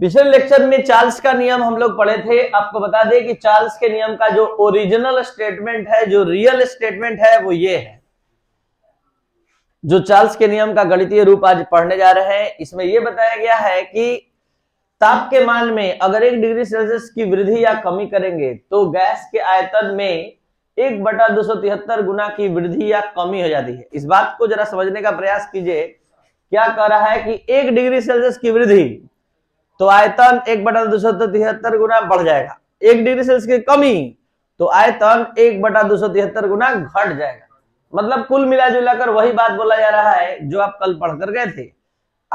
पिछले लेक्चर में चार्ल्स का नियम हम लोग पढ़े थे। आपको बता दें कि चार्ल्स के नियम का जो ओरिजिनल स्टेटमेंट है, जो रियल स्टेटमेंट है, वो ये है। जो चार्ल्स के नियम का गणितीय रूप आज पढ़ने जा रहे हैं, इसमें यह बताया गया है कि ताप के मान में अगर 1 डिग्री सेल्सियस की वृद्धि या कमी करेंगे तो गैस के आयतन में 1/273 गुना की वृद्धि या कमी हो जाती है। इस बात को जरा समझने का प्रयास कीजिए। क्या कह रहा है कि 1 डिग्री सेल्सियस की वृद्धि तो आयतन 1/273 गुना बढ़ जाएगा, 1 डिग्री सेल्सियस की कमी तो आयतन 1/273 गुना घट जाएगा। मतलब कुल मिला जुला कर वही बात बोला जा रहा है जो आप कल पढ़ कर गए थे।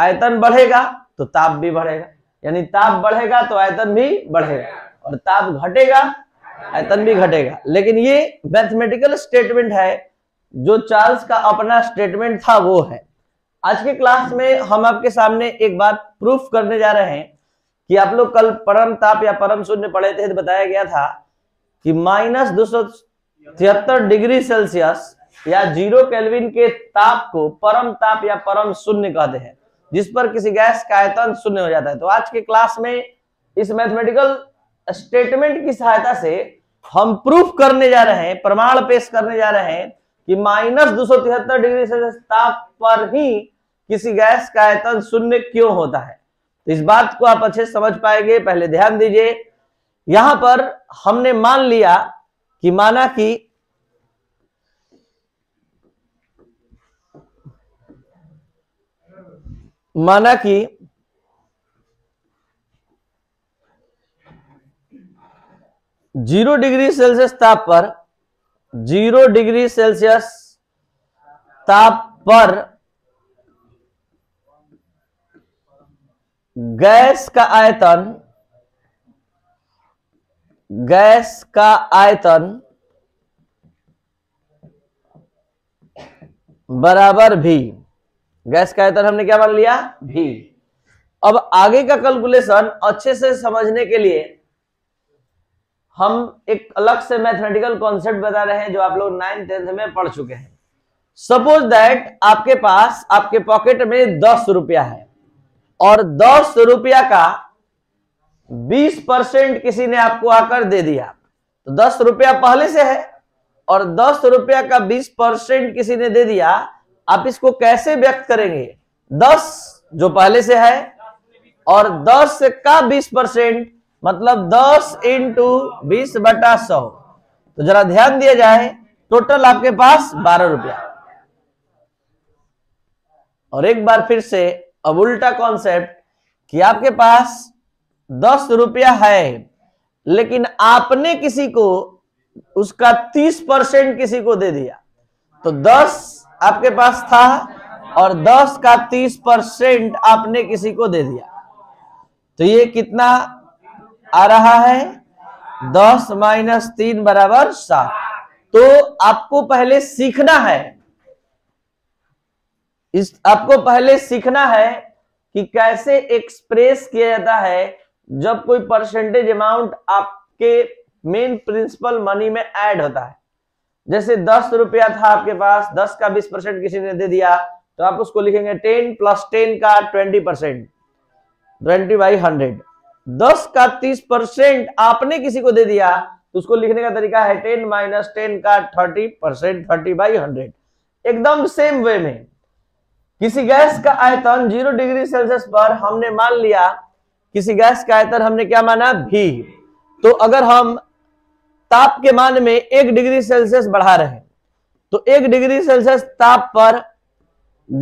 आयतन बढ़ेगा तो ताप भी बढ़ेगा, यानी ताप बढ़ेगा तो आयतन भी बढ़ेगा, और ताप घटेगा आयतन भी घटेगा। लेकिन ये मैथमेटिकल स्टेटमेंट है, जो चार्ल्स का अपना स्टेटमेंट था वो है। आज के क्लास में हम आपके सामने एक बात प्रूफ करने जा रहे हैं कि आप लोग कल परम ताप या परम शून्य पढ़े थे तो बताया गया था कि -273 डिग्री सेल्सियस या 0 केल्विन के ताप को परम ताप या परम शून्य कहते हैं, जिस पर किसी गैस का आयतन शून्य हो जाता है। तो आज के क्लास में इस मैथमेटिकल स्टेटमेंट की सहायता से हम प्रूफ करने जा रहे हैं, प्रमाण पेश करने जा रहे हैं कि -273 डिग्री सेल्सियस ताप पर ही किसी गैस का आयतन शून्य क्यों होता है। तो इस बात को आप अच्छे समझ पाएंगे। पहले ध्यान दीजिए, यहां पर हमने मान लिया कि माना कि जीरो डिग्री सेल्सियस ताप पर 0 डिग्री सेल्सियस ताप पर गैस का आयतन बराबर भी, गैस का आयतन हमने क्या मान लिया, भी। अब आगे का कैलकुलेशन अच्छे से समझने के लिए हम एक अलग से मैथमेटिकल कॉन्सेप्ट बता रहे हैं जो आप लोग 9th, 10th में पढ़ चुके हैं। सपोज दैट आपके पास, आपके पॉकेट में 10 रुपया है और 10 रुपया का 20% किसी ने आपको आकर दे दिया। तो 10 रुपया पहले से है और 10 रुपया का 20% किसी ने दे दिया। आप इसको कैसे व्यक्त करेंगे? 10 जो पहले से है और 10 का 20%, मतलब 10 × 20/100। तो जरा ध्यान दिया जाए, टोटल आपके पास 12 रुपया। और एक बार फिर से अब उल्टा कॉन्सेप्ट कि आपके पास 10 रुपया है लेकिन आपने किसी को उसका 30% किसी को दे दिया। तो 10 आपके पास था और 10 का 30% आपने किसी को दे दिया। तो ये कितना आ रहा है, 10 - 3 = 7। तो आपको पहले सीखना है, कि कैसे एक्सप्रेस किया जाता है जब कोई परसेंटेज अमाउंट आपके मेन प्रिंसिपल मनी में ऐड होता है। जैसे 10 रुपया था आपके पास, 10 का 20% किसी ने दे दिया तो आप उसको लिखेंगे 10 + 10 का 20%, 20/100। 10 का 30% आपने किसी को दे दिया तो उसको लिखने का तरीका है 10 - 10 का 30%, 30/100। एकदम सेम वे में किसी गैस का आयतन 0 डिग्री सेल्सियस पर हमने मान लिया, किसी गैस का आयतन हमने क्या माना, भी। तो अगर हम ताप के मान में 1 डिग्री सेल्सियस बढ़ा रहे हैं तो 1 डिग्री सेल्सियस ताप पर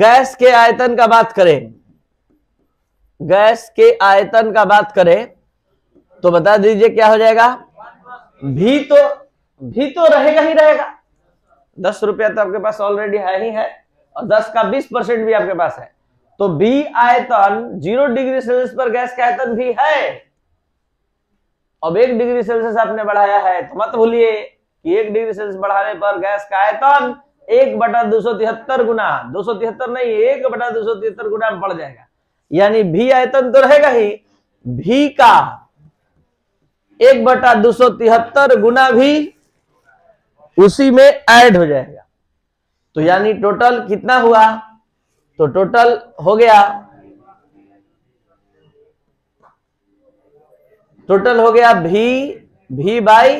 गैस के आयतन का बात करें, तो बता दीजिए क्या हो जाएगा, भी तो रहेगा ही रहेगा। 10 रुपया तो आपके पास ऑलरेडी है ही है और 10 का 20% भी आपके पास है। तो भी आयतन 0 डिग्री सेल्सियस पर गैस का आयतन भी है। अब 1 डिग्री सेल्सियस आपने बढ़ाया है तो मत भूलिए कि 1 डिग्री सेल्सियस बढ़ाने पर गैस का आयतन 1/273 गुना, 273 नहीं, 1/273 गुना बढ़ जाएगा। यानी भी आयतन तो रहेगा ही, भी का 1/273 गुना भी उसी में ऐड हो जाएगा। तो यानी टोटल कितना हुआ, तो टोटल हो गया टोटल हो गया भी बाई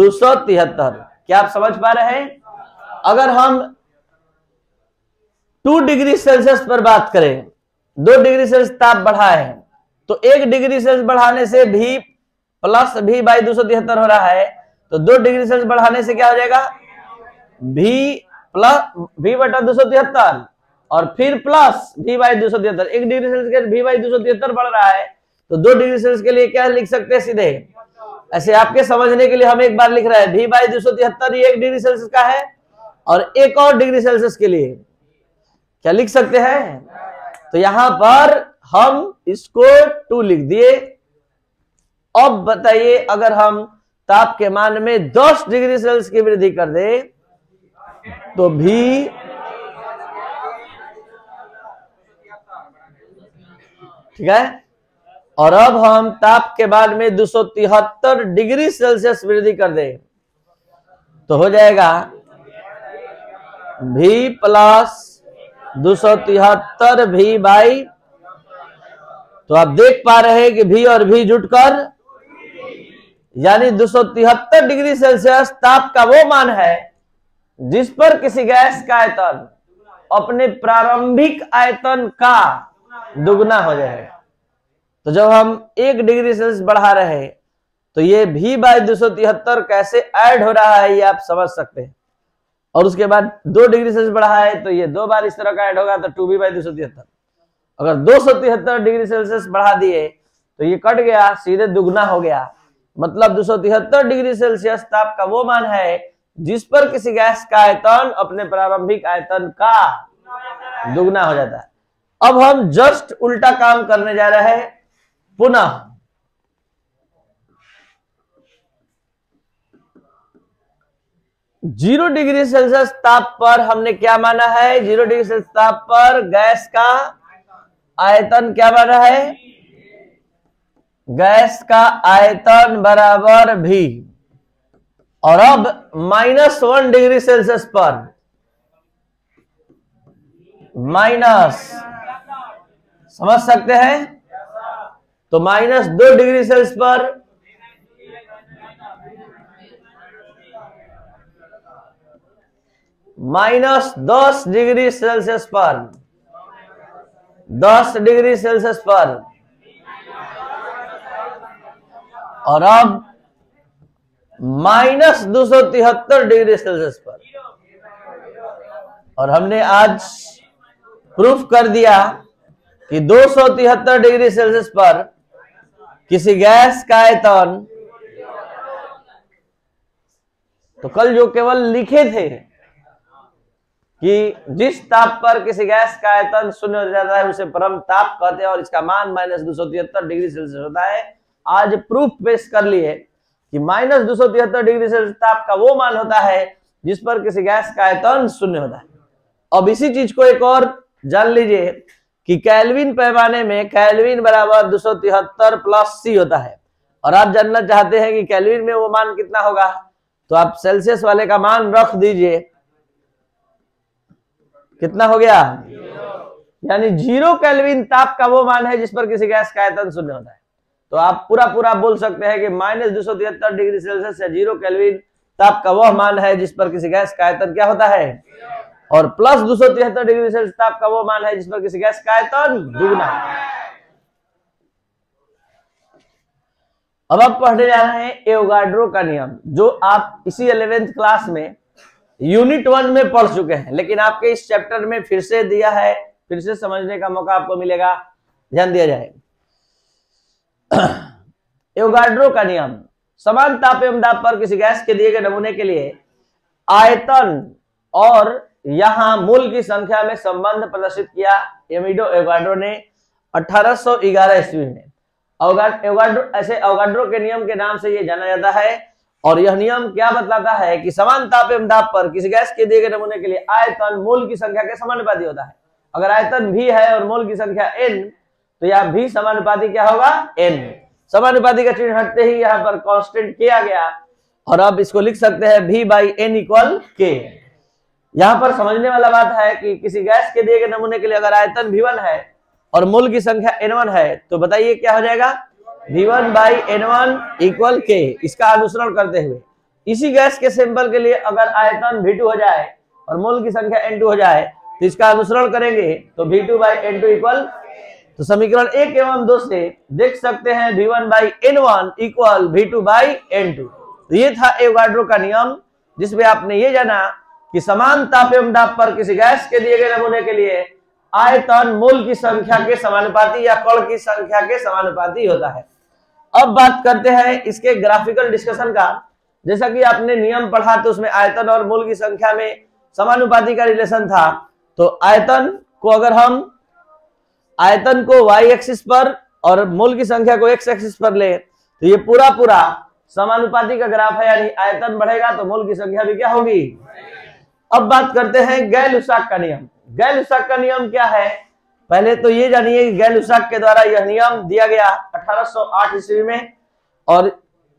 273। क्या आप समझ पा रहे हैं? अगर हम 2 डिग्री सेल्सियस पर बात करें, 2 डिग्री सेल्सियस ताप बढ़ा है तो 1 डिग्री सेल्सियस बढ़ाने से भी प्लस भी बाई 273 हो रहा है, तो 2 डिग्री सेल्सियस बढ़ाने से क्या हो जाएगा? भी प्लस भी बटा 273 और फिर प्लस भी बाई 273। 1 डिग्री सेल्सियस के भी बाई 273 बढ़ रहा है तो 2 डिग्री सेल्सियस के लिए क्या लिख सकते हैं? सीधे ऐसे आपके समझने के लिए हम एक बार लिख रहे हैं भी बाई 273 ये 1 डिग्री सेल्सियस का है, और 1 और डिग्री सेल्सियस के लिए क्या लिख सकते हैं? तो यहां पर हम इसको 2 लिख दिए। अब बताइए अगर हम ताप के मान में 10 डिग्री सेल्सियस की वृद्धि कर दें तो भी ठीक है। और अब हम ताप के मान में 273 डिग्री सेल्सियस वृद्धि कर दें तो हो जाएगा भी प्लस 273 भी बाई। तो आप देख पा रहे हैं कि भी और भी जुटकर यानी 273 डिग्री सेल्सियस ताप का वो मान है जिस पर किसी गैस का आयतन अपने प्रारंभिक आयतन का दुगना हो जाएगा। तो जब हम 1 डिग्री सेल्सियस बढ़ा रहे हैं तो ये भी बाई 273 कैसे ऐड हो रहा है ये आप समझ सकते हैं। और उसके बाद 2 डिग्री सेल्सियस बढ़ा है तो ये 2 बार इस तरह का ऐड होगा तो 2 भी बाई 273। अगर 273 डिग्री सेल्सियस बढ़ा दिए तो ये कट गया, सीधे दुगना हो गया। मतलब 273 डिग्री सेल्सियस ताप का वो मान है जिस पर किसी गैस का आयतन अपने प्रारंभिक आयतन का दुगना हो जाता है। अब हम जस्ट उल्टा काम करने जा रहे हैं। पुनः जीरो डिग्री सेल्सियस ताप पर हमने क्या माना है? 0 डिग्री सेल्सियस ताप पर गैस का आयतन क्या माना है? गैस का आयतन बराबर भी। और अब -1 डिग्री सेल्सियस पर माइनस, समझ सकते हैं? तो -2 डिग्री सेल्सियस पर -10 डिग्री सेल्सियस पर 10 डिग्री सेल्सियस पर। और अब -273 डिग्री सेल्सियस पर। और हमने आज प्रूफ कर दिया कि 273 डिग्री सेल्सियस पर किसी गैस का आयतन, तो कल जो केवल लिखे थे कि जिस ताप पर किसी गैस का आयतन शून्य हो जाता है उसे परम ताप कहते हैं और इसका मान -273 डिग्री सेल्सियस होता है। आज प्रूफ पेश कर लिए कि -273 डिग्री सेल्सियस ताप का वो मान होता है जिस पर किसी गैस का आयतन शून्य होता है। अब इसी चीज को एक और जान लीजिए कि केल्विन पैमाने में केल्विन बराबर 273 प्लस सी होता है। और आप जानना चाहते हैं कि केल्विन में वो मान कितना होगा तो आप सेल्सियस वाले का मान रख दीजिए। कितना हो गया? यानी 0 केल्विन ताप का वो मान है जिस पर किसी गैस का आयतन शून्य होता है। तो आप पूरा बोल सकते हैं कि -273 डिग्री सेल्सियस या 0 केल्विन ताप का वह मान है जिस पर किसी गैस का आयतन क्या होता है, और +273 डिग्री सेल्सियस ताप का वो मान है जिस पर किसी गैस का आयतन दुगना। अब आप पढ़ने जा रहे हैं एवोगाड्रो का नियम, जो आप इसी 11th क्लास में यूनिट 1 में पढ़ चुके हैं, लेकिन आपके इस चैप्टर में फिर से दिया है, फिर से समझने का मौका आपको मिलेगा, ध्यान दिया जाए। एवोगाड्रो का नियम, समान ताप एवं दाब पर किसी गैस के दिए गए नमूने के लिए आयतन और यहां मोल की संख्या में संबंध प्रदर्शित किया एवोगाड्रो ने 1811 ईस्वी में। एवोगाड्रो के नियम के नाम से यह जाना जाता है। और यह नियम क्या बतलाता है कि समान ताप एवं दाब पर किसी गैस के दिए गए नमूने के लिए आयतन मोल की संख्या के समानुपाती होता है। अगर आयतन भी है और मोल की संख्या n तो यह भी समानुपाती क्या होगा? n। समानुपाती का चिन्ह हटते ही यहाँ पर कांस्टेंट किया गया और अब इसको लिख सकते हैं v by n equal k। यहाँ पर समझने वाला बात है कि किसी गैस के दिए गए नमूने के लिए अगर आयतन v1 है और मोल की संख्या n1 है तो बताइए क्या हो जाएगा? V1 by N1 equal K, इसका अनुसरण करते हुए इसी गैस के सैंपल के लिए अगर आयतन V2 हो जाए और मोल की संख्या N2 हो जाए तो इसका अनुसरण करेंगे तो V2 बाई N2 इक्वल। तो समीकरण 1 एवं 2 से देख सकते हैं V1 by N1 equal V2 by N2। तो ये था एवोगाड्रो का नियम, जिसमें आपने ये जाना कि समान ताप एवं दाब पर किसी गैस के दिए गए नमूने के लिए आयतन मोल की संख्या के समानुपाती या कण की संख्या के समानुपाती होता है। अब बात करते हैं इसके ग्राफिकल डिस्कशन का। जैसा कि आपने नियम पढ़ा तो उसमें आयतन और मोल की संख्या में समानुपाती का रिलेशन था। तो आयतन को y एक्सिस पर और मोल की संख्या को x एक्सिस पर ले तो ये पूरा समानुपाती का ग्राफ है, यानी आयतन बढ़ेगा तो मोल की संख्या भी क्या होगी। अब बात करते हैं गै-लुसाक का नियम। गै-लुसाक का नियम क्या है, पहले तो ये जानिए कि गै-लुसाक के द्वारा यह नियम दिया गया 1808 ईस्वी में, और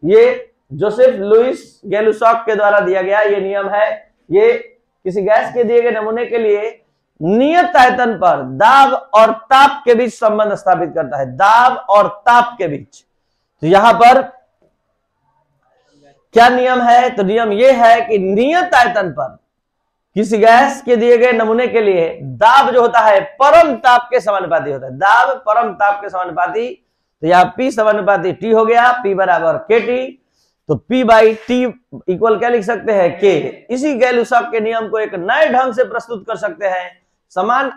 ये जोसेफ लुइस गै-लुसाक के द्वारा दिया गया ये नियम है। ये किसी गैस के दिए गए नमूने के लिए नियत आयतन पर दाब और ताप के बीच संबंध स्थापित करता है, दाब और ताप के बीच। तो यहां पर क्या नियम है, तो नियम यह है कि नियत आयतन पर किसी गैस के दिए गए नमूने के लिए दाब जो होता है परम ताप के समानुपाती होता है, दाब परम ताप के समानुपाती। तो यहाँ P समानुपाती T हो गया, P बराबर KT, तो P बाई T इक्वल क्या लिख सकते हैं K। इसी गै-लुसाक के नियम को एक नए ढंग से प्रस्तुत कर सकते हैं, समान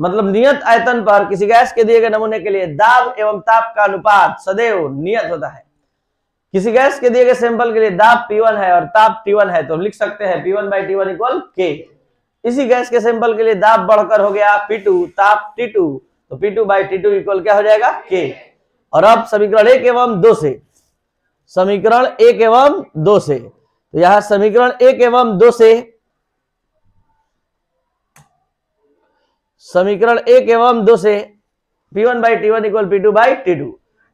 मतलब नियत आयतन पर किसी गैस के दिए गए नमूने के लिए दाब एवं ताप का अनुपात सदैव नियत होता है। किसी गैस के दिए गए सैंपल के लिए दाब P1 है और ताप T1 है, तो हम लिख सकते हैं P1 by T1 equal K। इसी गैस के सैंपल के लिए दाब बढ़कर हो गया P2, ताप T2, तो P2 बाई T2 इक्वल क्या हो जाएगा K। और अब समीकरण 1 एवं 2 से तो यहाँ समीकरण 1 एवं 2 से P1 by T1 equal P2 by T2।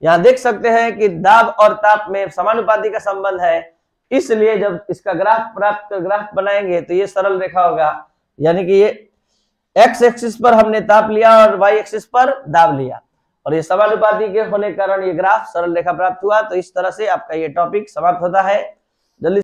यहाँ देख सकते हैं कि दाब और ताप में समानुपाती का संबंध है, इसलिए जब इसका ग्राफ बनाएंगे तो ये सरल रेखा होगा, यानी कि ये x एक्सिस पर हमने ताप लिया और y एक्सिस पर दाब लिया, और ये समानुपाती के होने के कारण ये ग्राफ सरल रेखा प्राप्त हुआ। तो इस तरह से आपका ये टॉपिक समाप्त होता है। जल्दी